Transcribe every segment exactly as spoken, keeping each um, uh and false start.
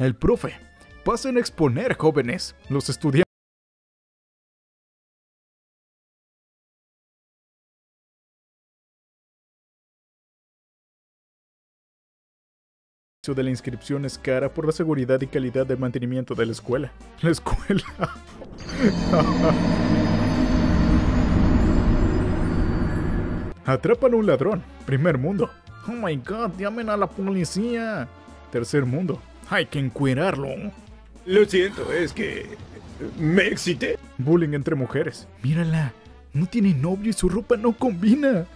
El profe. Pasen a exponer, jóvenes. Los estudiantes. De la inscripción es cara por la seguridad y calidad de mantenimiento de la escuela. La escuela. Atrapan a un ladrón. Primer mundo. Oh my god, llamen a la policía. Tercer mundo. Hay que encuerarlo. Lo siento, es que... me excité. Bullying entre mujeres. Mírala, no tiene novio y su ropa no combina.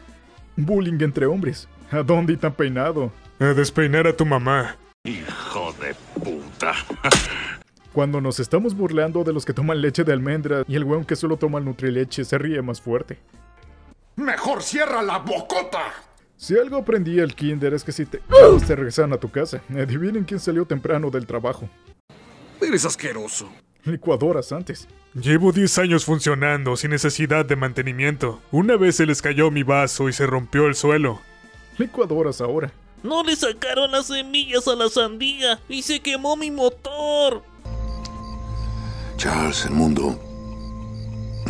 Bullying entre hombres. ¿A dónde y tan peinado? A despeinar a tu mamá. Hijo de puta. Cuando nos estamos burlando de los que toman leche de almendra y el weón que solo toma el Nutrileche se ríe más fuerte. ¡Mejor cierra la bocota! Si algo aprendí al kinder es que si te... Uh. te regresan a tu casa. Adivinen quién salió temprano del trabajo. Eres asqueroso. Licuadoras antes. Llevo diez años funcionando sin necesidad de mantenimiento. Una vez se les cayó mi vaso y se rompió el suelo. Licuadoras ahora. No le sacaron las semillas a la sandía y se quemó mi motor. Charles, el mundo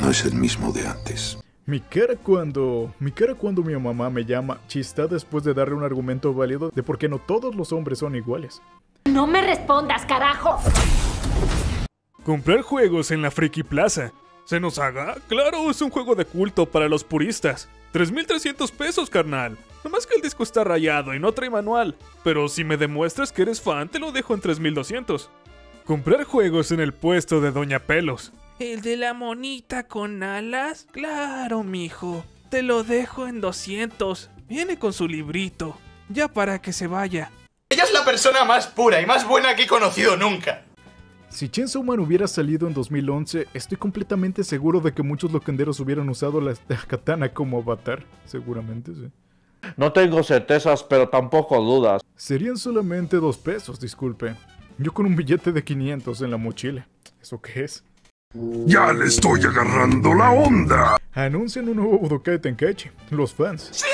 no es el mismo de antes. Mi cara cuando... Mi cara cuando mi mamá me llama chista después de darle un argumento válido de por qué no todos los hombres son iguales. No me respondas, carajo. Comprar juegos en la Friki Plaza. ¿Se nos haga? Claro, es un juego de culto para los puristas. tres mil trescientos pesos, carnal. Nomás que el disco está rayado y no trae manual. Pero si me demuestras que eres fan, te lo dejo en tres mil doscientos. Comprar juegos en el puesto de Doña Pelos. ¿El de la monita con alas? Claro, mijo. Te lo dejo en doscientos. Viene con su librito. Ya para que se vaya. Ella es la persona más pura y más buena que he conocido nunca. Si Chainsaw Man hubiera salido en dos mil once, estoy completamente seguro de que muchos loquenderos hubieran usado la katana como avatar. Seguramente, sí. No tengo certezas, pero tampoco dudas. Serían solamente dos pesos, disculpe. Yo con un billete de quinientos en la mochila. ¿Eso qué es? ¡Ya le estoy agarrando la onda! Anuncian un nuevo Budokai Tenkaichi. Los fans. ¡Sí!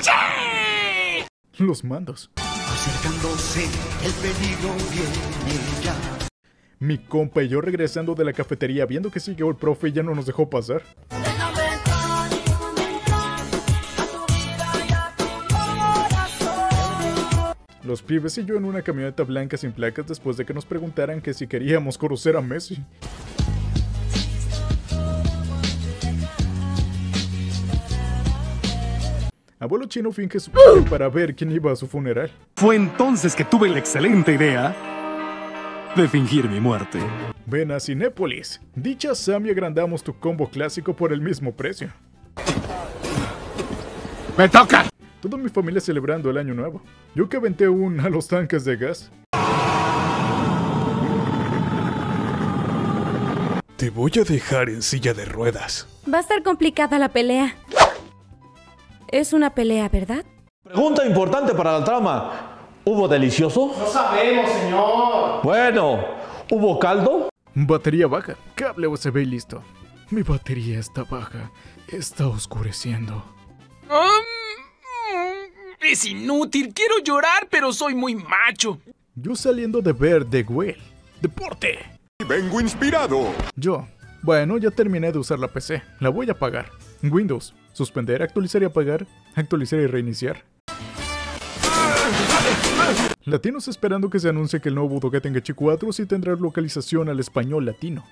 ¡Sí! Los mandos. Acercándose el peligro viene ya. Mi compa y yo regresando de la cafetería viendo que siguió el profe y ya no nos dejó pasar. Los pibes y yo en una camioneta blanca sin placas después de que nos preguntaran que si queríamos conocer a Messi. Abuelo chino finge su padre para ver quién iba a su funeral. Fue entonces que tuve la excelente idea de fingir mi muerte. Ven a Cinépolis. Dicha Sam y agrandamos tu combo clásico por el mismo precio. ¡Me toca! Toda mi familia celebrando el año nuevo. Yo que aventé un a los tanques de gas. Te voy a dejar en silla de ruedas. Va a estar complicada la pelea. Es una pelea, ¿verdad? Pregunta importante para la trama. ¿Hubo delicioso? No sabemos, señor. Bueno, ¿hubo caldo? Batería baja. Cable U S B y listo. Mi batería está baja. Está oscureciendo. Um, es inútil. Quiero llorar, pero soy muy macho. Yo saliendo de ver The Whale. ¡Deporte! Vengo inspirado. Yo. Bueno, ya terminé de usar la P C. La voy a apagar. Windows. Suspender, actualizar y apagar, actualizar y reiniciar. Latinos esperando que se anuncie que el nuevo Budokai Tenkaichi cuatro sí tendrá localización al español latino.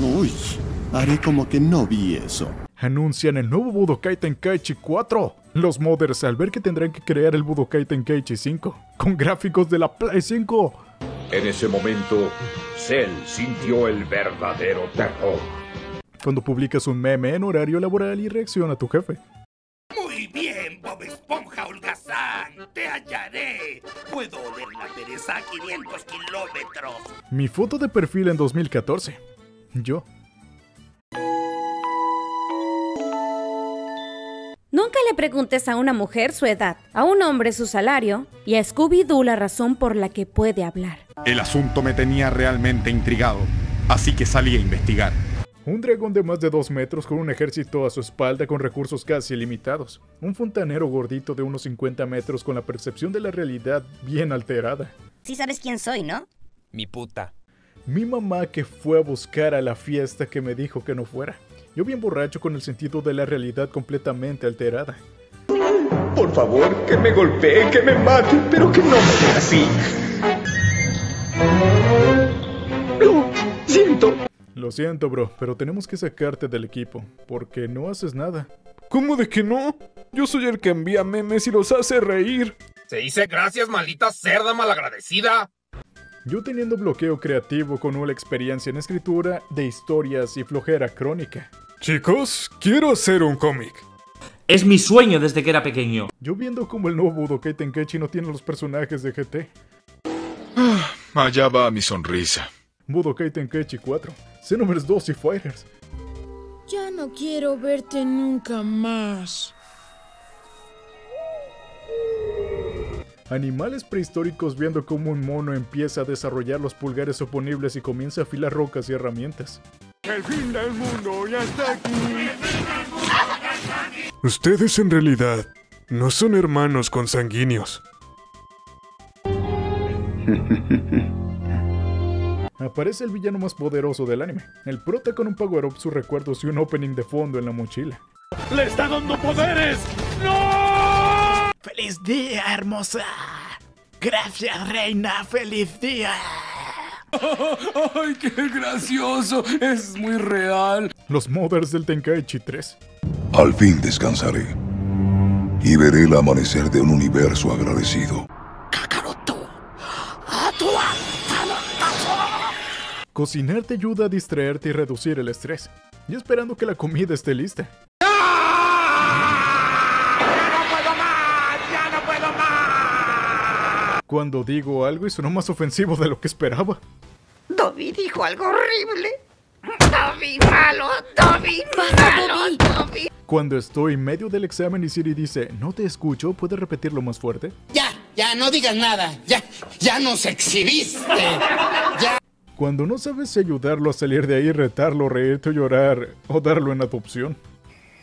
Uy, haré como que no vi eso. Anuncian el nuevo Budokai Tenkaichi cuatro. Los modders al ver que tendrán que crear el Budokai Tenkaichi cinco, con gráficos de la Play cinco. En ese momento, Cell sintió el verdadero terror. Cuando publicas un meme en horario laboral y reacciona a tu jefe. Muy bien, Bob Esponja holgazán, te hallaré. Puedo oler la pereza a quinientos kilómetros. Mi foto de perfil en dos mil catorce. Yo. Nunca le preguntes a una mujer su edad, a un hombre su salario y a Scooby-Doo la razón por la que puede hablar. El asunto me tenía realmente intrigado, así que salí a investigar. Un dragón de más de dos metros con un ejército a su espalda con recursos casi ilimitados. Un fontanero gordito de unos cincuenta metros con la percepción de la realidad bien alterada. Sí sabes quién soy, ¿no? Mi puta. Mi mamá que fue a buscar a la fiesta que me dijo que no fuera. Yo bien borracho con el sentido de la realidad completamente alterada. Por favor, que me golpee, que me mate, pero que no me vea así. Lo siento. Lo siento, bro, pero tenemos que sacarte del equipo, porque no haces nada. ¿Cómo de que no? Yo soy el que envía memes y los hace reír. Se dice gracias, maldita cerda malagradecida. Yo teniendo bloqueo creativo con una experiencia en escritura de historias y flojera crónica. Chicos, quiero hacer un cómic. Es mi sueño desde que era pequeño. Yo viendo como el nuevo Budokai Tenkaichi no tiene los personajes de G T. Ah, allá va mi sonrisa. Budokai Tenkaichi cuatro, Xenoverse dos y Fighters. Ya no quiero verte nunca más. Animales prehistóricos viendo cómo un mono empieza a desarrollar los pulgares oponibles y comienza a afilar rocas y herramientas. El fin del mundo ya está aquí. Ustedes en realidad no son hermanos consanguíneos. Aparece el villano más poderoso del anime, el prota con un power-up, sus recuerdos y un opening de fondo en la mochila. ¡Le está dando poderes! ¡No! ¡Feliz día, hermosa! ¡Gracias, reina! ¡Feliz día! ¡Ay, qué gracioso! ¡Es muy real! Los modders del Tenkaichi tres. Al fin descansaré y veré el amanecer de un universo agradecido. Cocinar te ayuda a distraerte y reducir el estrés. Y esperando que la comida esté lista. ¡Ah! ¡Ya no puedo más! ¡Ya no puedo más! Cuando digo algo y sonó más ofensivo de lo que esperaba. Dobby dijo algo horrible. Dobby malo, Dobby malo, Dobby. Cuando estoy en medio del examen y Siri dice, no te escucho, ¿puedes repetirlo más fuerte? Ya, ya no digas nada, ya, ya nos exhibiste, ya. Cuando no sabes si ayudarlo a salir de ahí, retarlo, reírte o llorar, o darlo en adopción.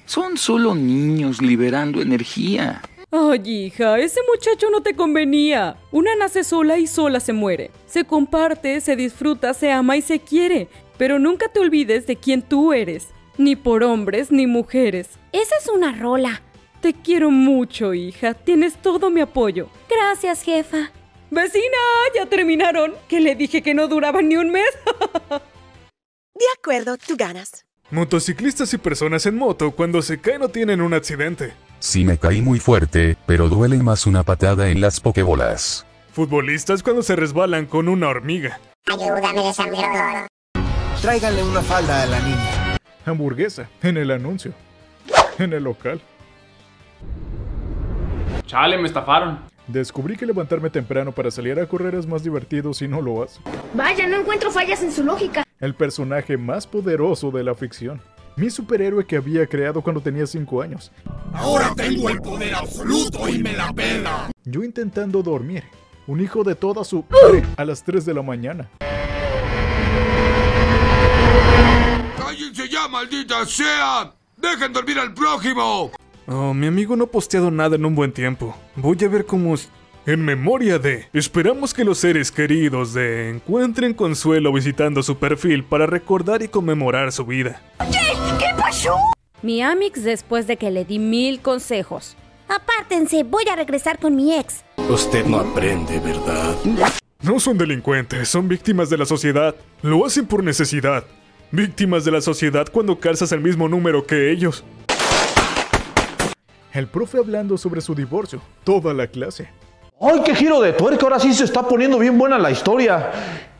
Son solo niños liberando energía. Ay, hija, ese muchacho no te convenía. Una nace sola y sola se muere. Se comparte, se disfruta, se ama y se quiere. Pero nunca te olvides de quién tú eres. Ni por hombres ni mujeres. Esa es una rola. Te quiero mucho, hija. Tienes todo mi apoyo. Gracias, jefa. ¡Vecina! ¡Ya terminaron! ¡Que le dije que no duraba ni un mes! De acuerdo, tú ganas. Motociclistas y personas en moto cuando se caen o tienen un accidente. Sí me caí muy fuerte, pero duele más una patada en las pokebolas. Futbolistas cuando se resbalan con una hormiga. Ayúdame, desamigrador. Tráiganle una falda a la niña. Hamburguesa, en el anuncio. En el local. Chale, me estafaron. Descubrí que levantarme temprano para salir a correr es más divertido si no lo hace. Vaya, no encuentro fallas en su lógica. El personaje más poderoso de la ficción. Mi superhéroe que había creado cuando tenía cinco años. Ahora tengo el poder absoluto y me la pela. Yo intentando dormir. Un hijo de toda su madre a las tres de la mañana. ¡Cállense ya, maldita sea! ¡Dejen dormir al prójimo! Oh, mi amigo no ha posteado nada en un buen tiempo. Voy a ver cómo... En memoria de... Esperamos que los seres queridos de... Encuentren consuelo visitando su perfil para recordar y conmemorar su vida. ¿Qué? ¿Qué pasó? Mi Amix después de que le di mil consejos. Apártense, voy a regresar con mi ex. Usted no aprende, ¿verdad? No son delincuentes, son víctimas de la sociedad. Lo hacen por necesidad. Víctimas de la sociedad cuando calzas el mismo número que ellos. El profe hablando sobre su divorcio, toda la clase. ¡Ay, qué giro de tuerca! Ahora sí se está poniendo bien buena la historia.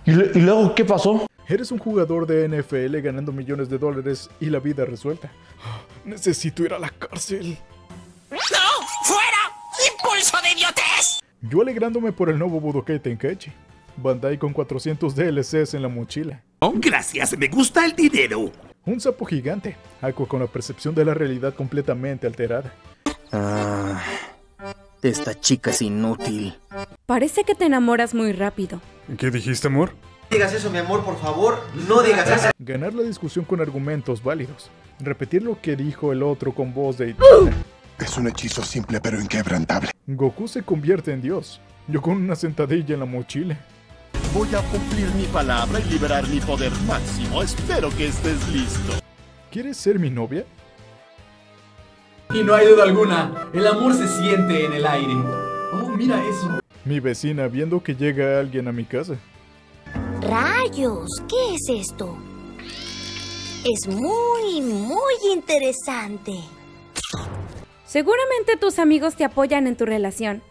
¿Y, y luego qué pasó? Eres un jugador de N F L ganando millones de dólares y la vida resuelta. Necesito ir a la cárcel. ¡No! ¡Fuera! ¡Impulso de idiotez! Yo alegrándome por el nuevo Budokai Tenkaichi. Bandai con cuatrocientos D L Cs en la mochila. ¡Oh, gracias! ¡Me gusta el dinero! Un sapo gigante. Aku con la percepción de la realidad completamente alterada. Ah, esta chica es inútil. Parece que te enamoras muy rápido. ¿Qué dijiste, amor? No digas eso, mi amor, por favor. No digas eso. ganar la discusión con argumentos válidos, repetir lo que dijo el otro con voz de idiota. Es un hechizo simple pero inquebrantable. Goku se convierte en Dios, yo con una sentadilla en la mochila. Voy a cumplir mi palabra y liberar mi poder máximo, espero que estés listo. ¿Quieres ser mi novia? Y no hay duda alguna, el amor se siente en el aire. Oh, mira eso. Mi vecina viendo que llega alguien a mi casa. ¡Rayos! ¿Qué es esto? Es muy, muy interesante. Seguramente tus amigos te apoyan en tu relación.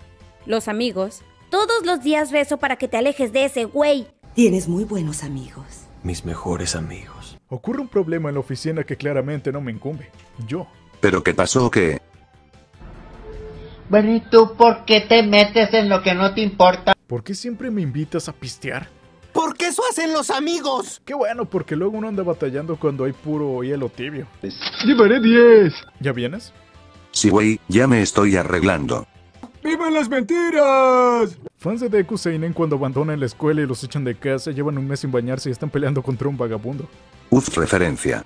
Los amigos... Todos los días rezo para que te alejes de ese güey. Tienes muy buenos amigos. Mis mejores amigos. Ocurre un problema en la oficina que claramente no me incumbe. Yo. ¿Pero qué pasó? ¿Qué? Bueno, ¿y tú por qué te metes en lo que no te importa? ¿Por qué siempre me invitas a pistear? ¡Porque eso hacen los amigos! Qué bueno, porque luego uno anda batallando cuando hay puro hielo tibio. ¡Llevaré diez! ¿Ya vienes? Sí, güey, ya me estoy arreglando. ¡Vivan las mentiras! Fans de Deku Seinen cuando abandonan la escuela y los echan de casa, llevan un mes sin bañarse y están peleando contra un vagabundo. Uf, referencia.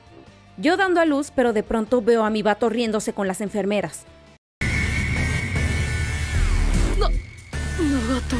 Yo dando a luz, pero de pronto veo a mi vato riéndose con las enfermeras. No, no, gato.